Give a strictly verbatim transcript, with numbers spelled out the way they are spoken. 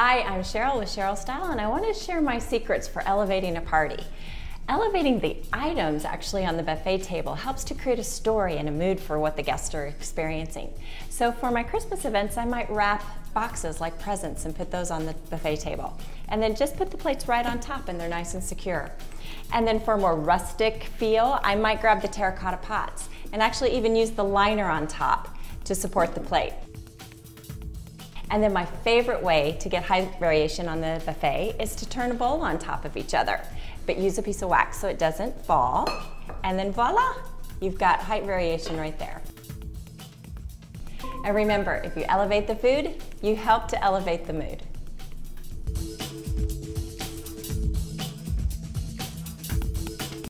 Hi, I'm Cheryl with Cheryl Style, and I want to share my secrets for elevating a party. Elevating the items actually on the buffet table helps to create a story and a mood for what the guests are experiencing. So for my Christmas events, I might wrap boxes like presents and put those on the buffet table. And then just put the plates right on top and they're nice and secure. And then for a more rustic feel, I might grab the terracotta pots and actually even use the liner on top to support the plate. And then my favorite way to get high variation on the buffet is to turn a bowl on top of each other, but use a piece of wax so it doesn't fall. And then voila, you've got height variation right there. And remember, if you elevate the food, you help to elevate the mood.